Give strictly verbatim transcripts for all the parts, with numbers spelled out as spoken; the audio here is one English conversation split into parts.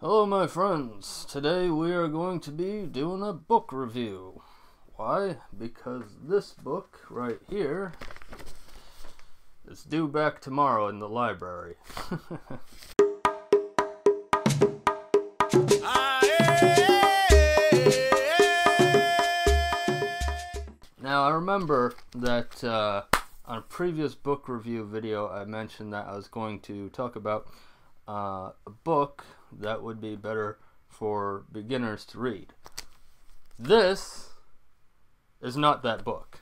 Hello my friends, today we are going to be doing a book review. Why? Because this book right here is due back tomorrow in the library. Now I remember that uh, on a previous book review video I mentioned that I was going to talk about Uh, a book that would be better for beginners to read. This is not that book.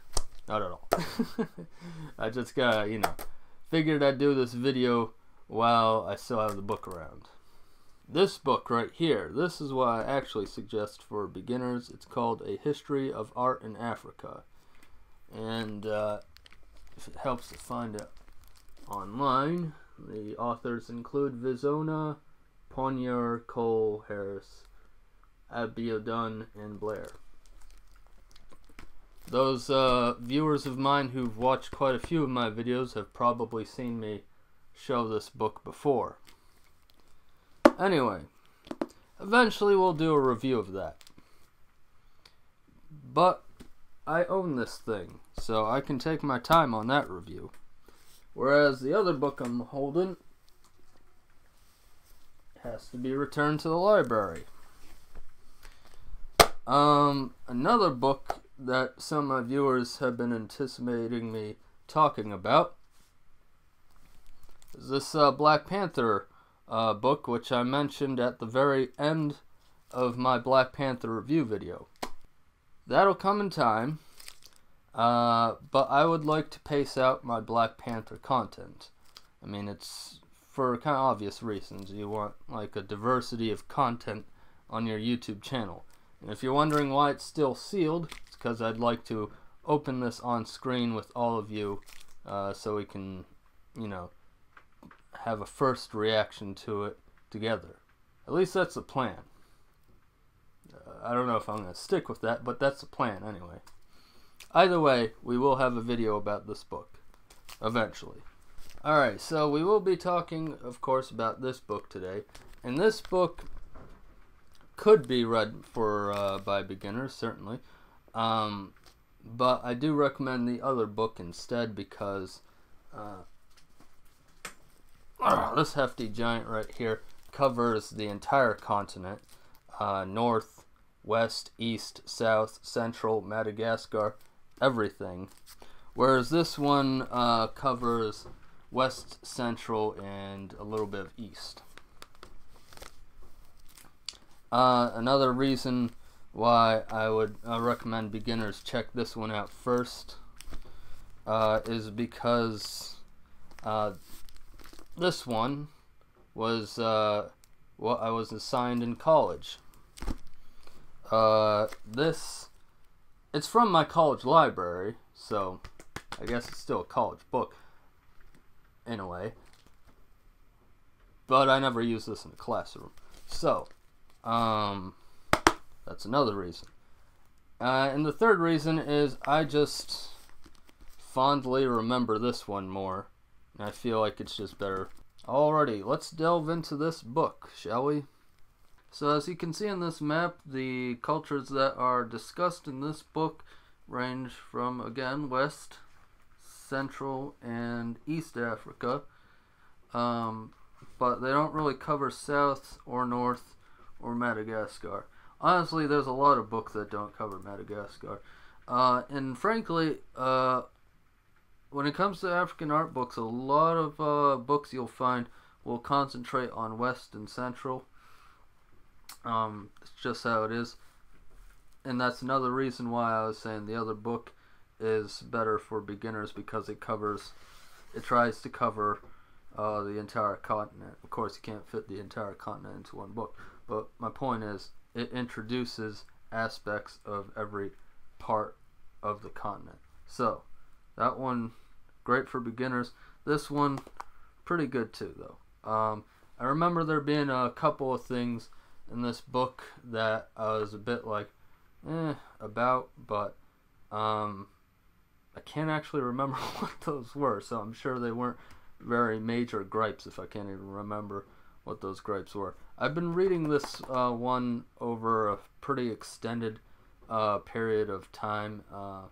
Not at all. I just got, you know, figured I'd do this video while I still have the book around. This book right here, this is what I actually suggest for beginners. It's called A History of Art in Africa. And uh, if it helps to find it online, the authors include Visona, Poyner, Cole, Harris, Abiodun, and Blair. Those uh, viewers of mine who've watched quite a few of my videos have probably seen me show this book before. Anyway, eventually we'll do a review of that. But I own this thing, so I can take my time on that review. Whereas the other book I'm holding has to be returned to the library. Um, another book that some of my viewers have been anticipating me talking about is this uh, Black Panther uh, book, which I mentioned at the very end of my Black Panther review video. That'll come in time. Uh, but I would like to pace out my Black Panther content. I mean, it's for kind of obvious reasons. You want like a diversity of content on your YouTube channel. And if you're wondering why it's still sealed, it's because I'd like to open this on screen with all of you uh, so we can, you know, have a first reaction to it together. At least that's the plan. Uh, I don't know if I'm going to stick with that, but that's the plan anyway. Either way, we will have a video about this book, eventually. Alright, so we will be talking, of course, about this book today. And this book could be read for uh, by beginners, certainly. Um, but I do recommend the other book instead because uh, uh, this hefty giant right here covers the entire continent. Uh, north, west, east, south, central, Madagascar, everything, whereas this one uh, covers west, central, and a little bit of east. Uh, another reason why I would uh, recommend beginners check this one out first uh, is because uh, this one was uh, what I was assigned in college. Uh, this It's from my college library, so I guess it's still a college book in a way. But I never use this in a classroom. So, um, that's another reason. Uh, and the third reason is I just fondly remember this one more. And I feel like it's just better. Alrighty, let's delve into this book, shall we? So as you can see on this map, the cultures that are discussed in this book range from, again, West, Central, and East Africa. Um, but they don't really cover South or North or Madagascar. Honestly, there's a lot of books that don't cover Madagascar. Uh, and frankly, uh, when it comes to African art books, a lot of uh, books you'll find will concentrate on West and Central. Um, it's just how it is, and that's another reason why I was saying the other book is better for beginners because it covers, it tries to cover uh, the entire continent. Of course, you can't fit the entire continent into one book, but my point is it introduces aspects of every part of the continent. So that one, great for beginners. This one, pretty good too, though. Um, I remember there being a couple of things in this book that I was a bit like eh about, but um, I can't actually remember what those were, so I'm sure they weren't very major gripes if I can't even remember what those gripes were. I've been reading this uh, one over a pretty extended uh, period of time uh,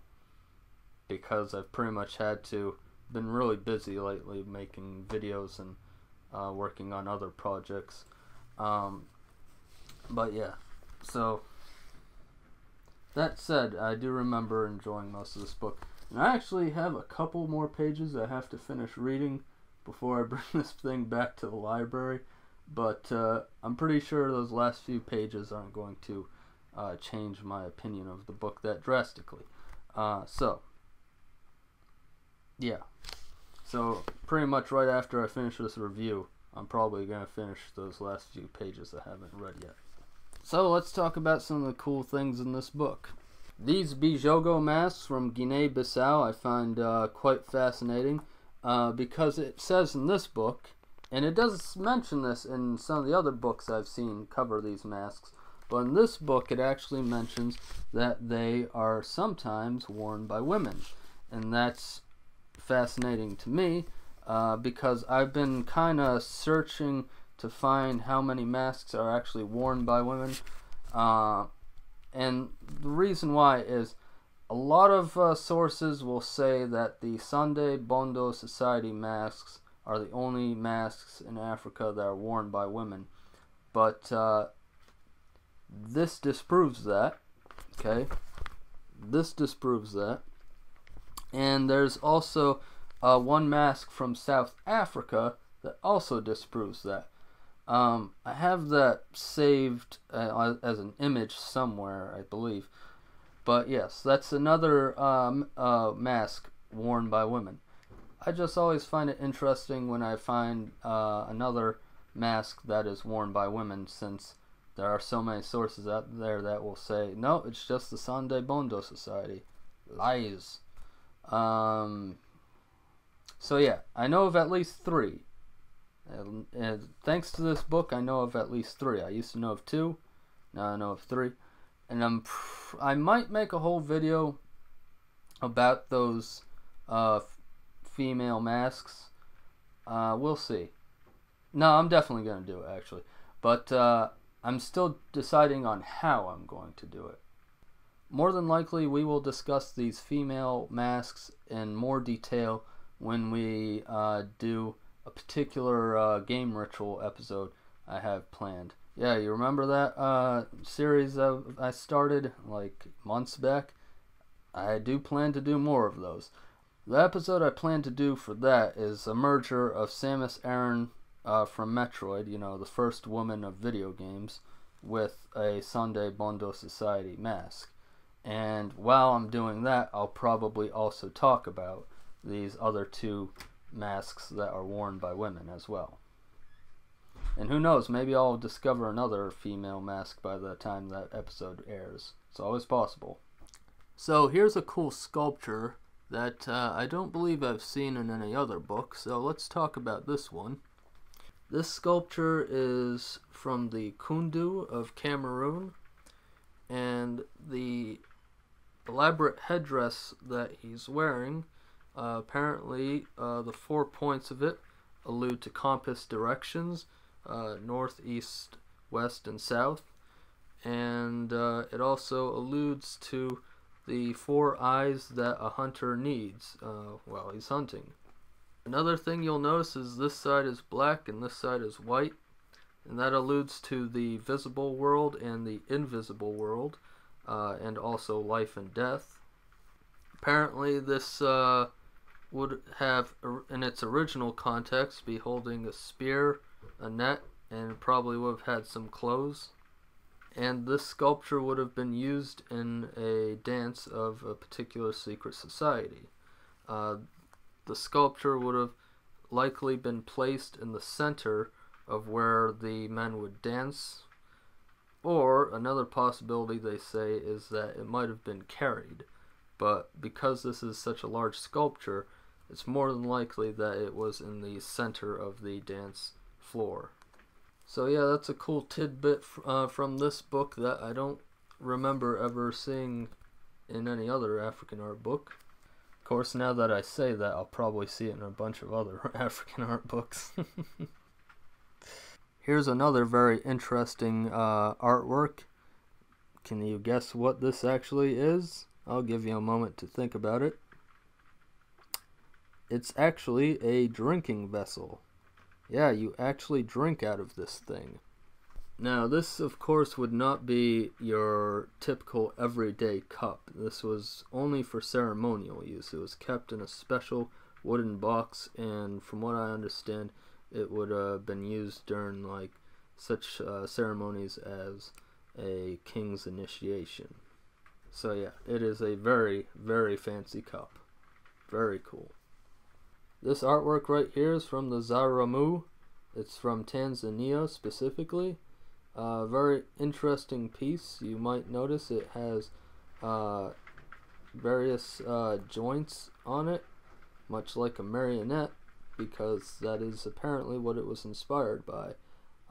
because I've pretty much had to, been really busy lately making videos and uh, working on other projects. Um, but yeah, so that said, I do remember enjoying most of this book. And I actually have a couple more pages I have to finish reading before I bring this thing back to the library, but uh, I'm pretty sure those last few pages aren't going to uh, change my opinion of the book that drastically. Uh, so, yeah. So, pretty much right after I finish this review, I'm probably going to finish those last few pages I haven't read yet. So, let's talk about some of the cool things in this book. These Bijogo masks from Guinea-Bissau I find uh, quite fascinating. Uh, because it says in this book, and it does mention this in some of the other books I've seen cover these masks, but in this book it actually mentions that they are sometimes worn by women. And that's fascinating to me uh, because I've been kind of searching to find how many masks are actually worn by women. Uh, and the reason why is a lot of uh, sources will say that the Sande Bondo Society masks are the only masks in Africa that are worn by women. But uh, this disproves that. Okay? This disproves that. And there's also uh, one mask from South Africa that also disproves that. Um, I have that saved uh, as an image somewhere, I believe. But yes, that's another um, uh, mask worn by women. I just always find it interesting when I find uh, another mask that is worn by women, since there are so many sources out there that will say, no, it's just the Sande Bondo Society. Lies. Um, so yeah, I know of at least three. And, and thanks to this book, I know of at least three. I used to know of two, now I know of three. And I'm, I might make a whole video about those uh, female masks. Uh, we'll see. No, I'm definitely going to do it, actually. But uh, I'm still deciding on how I'm going to do it. More than likely, we will discuss these female masks in more detail when we uh, do a particular uh, game ritual episode I have planned. Yeah, you remember that uh, series of, I started like months back? I do plan to do more of those. The episode I plan to do for that is a merger of Samus Aran uh, from Metroid, you know, the first woman of video games, with a Sande Bondo Society mask. And while I'm doing that, I'll probably also talk about these other two masks that are worn by women as well. And who knows, maybe I'll discover another female mask by the time that episode airs. It's always possible. So here's a cool sculpture that uh, I don't believe I've seen in any other book, so let's talk about this one. This sculpture is from the Kundu of Cameroon, and the elaborate headdress that he's wearing, uh, apparently uh, the four points of it allude to compass directions. Uh, north, east, west, and south, and uh, it also alludes to the four eyes that a hunter needs uh, while he's hunting. Another thing you'll notice is this side is black and this side is white, and that alludes to the visible world and the invisible world, uh, and also life and death. Apparently this uh, would have, in its original context, be holding a spear, a net, and probably would have had some clothes. And this sculpture would have been used in a dance of a particular secret society. Uh, the sculpture would have likely been placed in the center of where the men would dance, or another possibility they say is that it might have been carried, but because this is such a large sculpture, it's more than likely that it was in the center of the dance floor. So yeah, that's a cool tidbit uh, from this book that I don't remember ever seeing in any other African art book. Of course, now that I say that, I'll probably see it in a bunch of other African art books. Here's another very interesting uh, artwork. Can you guess what this actually is? I'll give you a moment to think about it. It's actually a drinking vessel. Yeah, you actually drink out of this thing. Now, this, of course, would not be your typical everyday cup. This was only for ceremonial use. It was kept in a special wooden box, and from what I understand, it would have uh, been used during, like, such uh, ceremonies as a king's initiation. So yeah, it is a very, very fancy cup. Very cool. This artwork right here is from the Zaramo. It's from Tanzania specifically. A uh, very interesting piece. You might notice it has uh, various uh, joints on it, much like a marionette, because that is apparently what it was inspired by.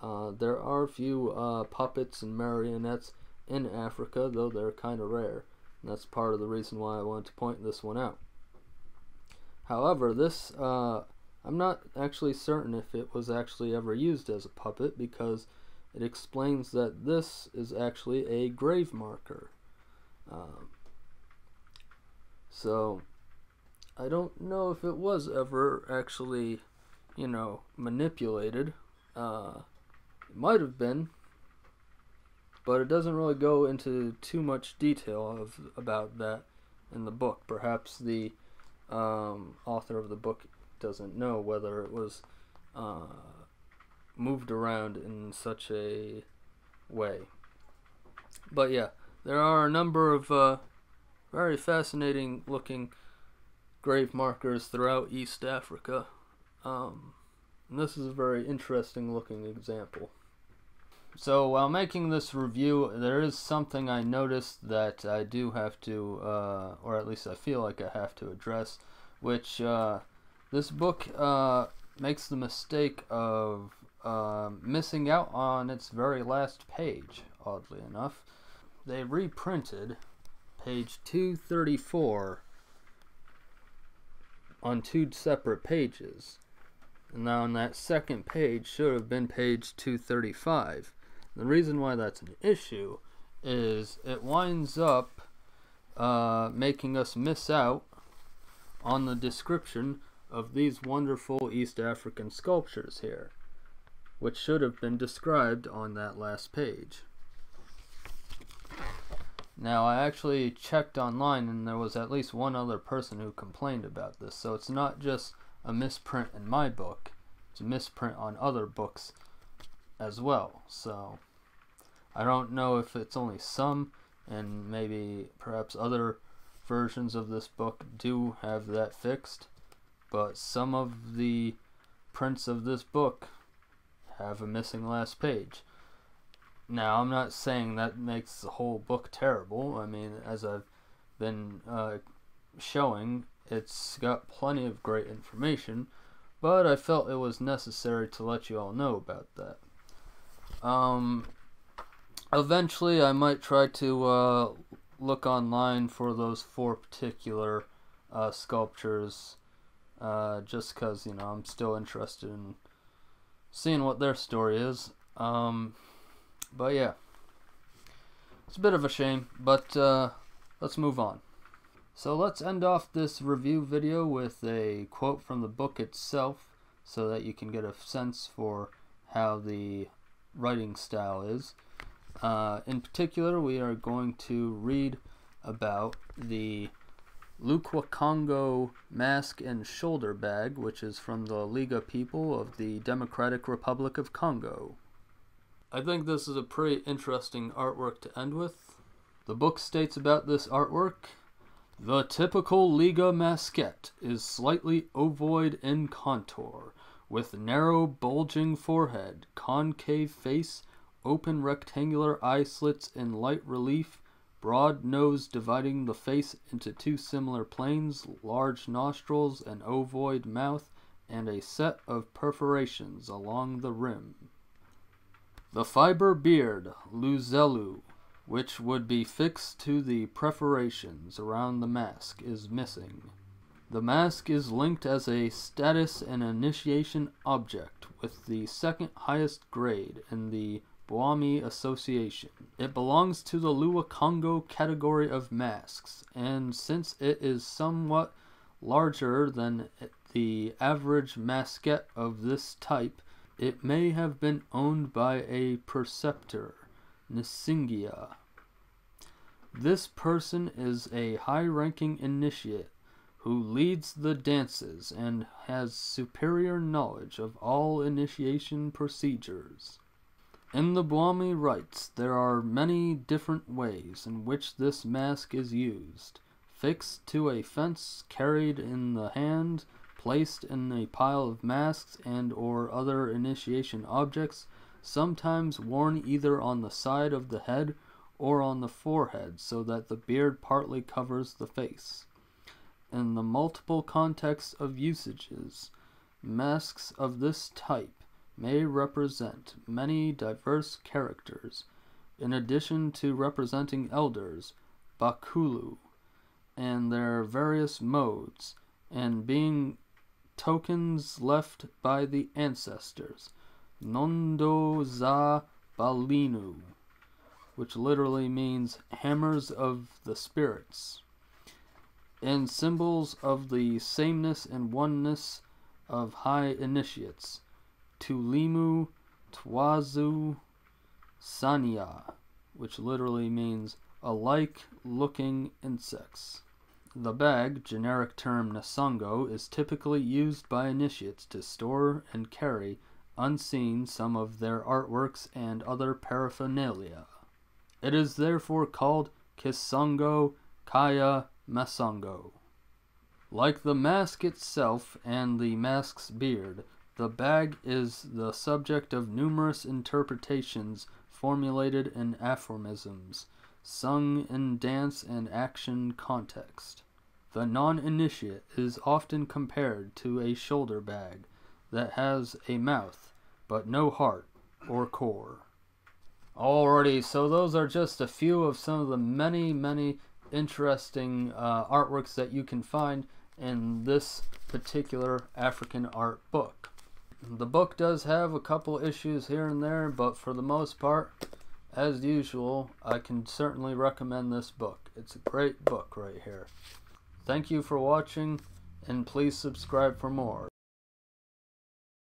Uh, there are a few uh, puppets and marionettes in Africa, though they're kind of rare, and that's part of the reason why I wanted to point this one out. However, this, uh, I'm not actually certain if it was actually ever used as a puppet, because it explains that this is actually a grave marker. Um, so, I don't know if it was ever actually, you know, manipulated. Uh, it might have been, but it doesn't really go into too much detail of, about that in the book. Perhaps the um, author of the book doesn't know whether it was uh, moved around in such a way. But yeah, there are a number of uh, very fascinating looking grave markers throughout East Africa. Um, and this is a very interesting looking example. So while making this review, there is something I noticed that I do have to, uh, or at least I feel like I have to address, which uh, this book uh, makes the mistake of Uh, missing out on its very last page, oddly enough. They reprinted page two thirty-four on two separate pages. And now on that second page should have been page two thirty-five. The reason why that's an issue is it winds up uh, making us miss out on the description of these wonderful East African sculptures here, which should have been described on that last page. Now, I actually checked online, and there was at least one other person who complained about this, so it's not just a misprint in my book, it's a misprint on other books as well. So I don't know if it's only some, and maybe perhaps other versions of this book do have that fixed, but some of the prints of this book have a missing last page. Now, I'm not saying that makes the whole book terrible. I mean, as I've been uh, showing, it's got plenty of great information, but I felt it was necessary to let you all know about that. Um, eventually, I might try to uh, look online for those four particular uh, sculptures, uh, just because, you know, I'm still interested in seeing what their story is. Um, but yeah, it's a bit of a shame, but uh, let's move on. So let's end off this review video with a quote from the book itself, so that you can get a sense for how the writing style is. Uh, in particular, we are going to read about the Luqua Congo mask and shoulder bag, which is from the Lega people of the Democratic Republic of Congo. I think this is a pretty interesting artwork to end with. The book states about this artwork: the typical Lega masquette is slightly ovoid in contour, with narrow bulging forehead, concave face, open rectangular eye slits in light relief, broad nose dividing the face into two similar planes, large nostrils, an ovoid mouth, and a set of perforations along the rim. The fiber beard, Luzelu, which would be fixed to the perforations around the mask, is missing. The mask is linked as a status and initiation object with the second highest grade in the Bwami Association. It belongs to the Luqua Congo category of masks, and since it is somewhat larger than the average masquette of this type, it may have been owned by a preceptor, Nsingia. This person is a high-ranking initiate who leads the dances and has superior knowledge of all initiation procedures. In the Bwami rites, there are many different ways in which this mask is used. Fixed to a fence, carried in the hand, placed in a pile of masks and or other initiation objects, sometimes worn either on the side of the head or on the forehead so that the beard partly covers the face. In the multiple contexts of usages, masks of this type may represent many diverse characters, in addition to representing elders, Bakulu, and their various modes, and being tokens left by the ancestors, nondo za balinu, which literally means hammers of the spirits, and symbols of the sameness and oneness of high initiates, Tulimu Twazu Sania, which literally means alike-looking insects. The bag, generic term Nasongo, is typically used by initiates to store and carry, unseen, some of their artworks and other paraphernalia. It is therefore called Kisongo Kaya Masongo. Like the mask itself and the mask's beard, the bag is the subject of numerous interpretations formulated in aphorisms, sung in dance and action context. The non-initiate is often compared to a shoulder bag that has a mouth, but no heart or core. Alrighty, so those are just a few of some of the many, many interesting uh, artworks that you can find in this particular African art book. The book does have a couple issues here and there, but for the most part, as usual, I can certainly recommend this book. It's a great book right here. Thank you for watching, and please subscribe for more.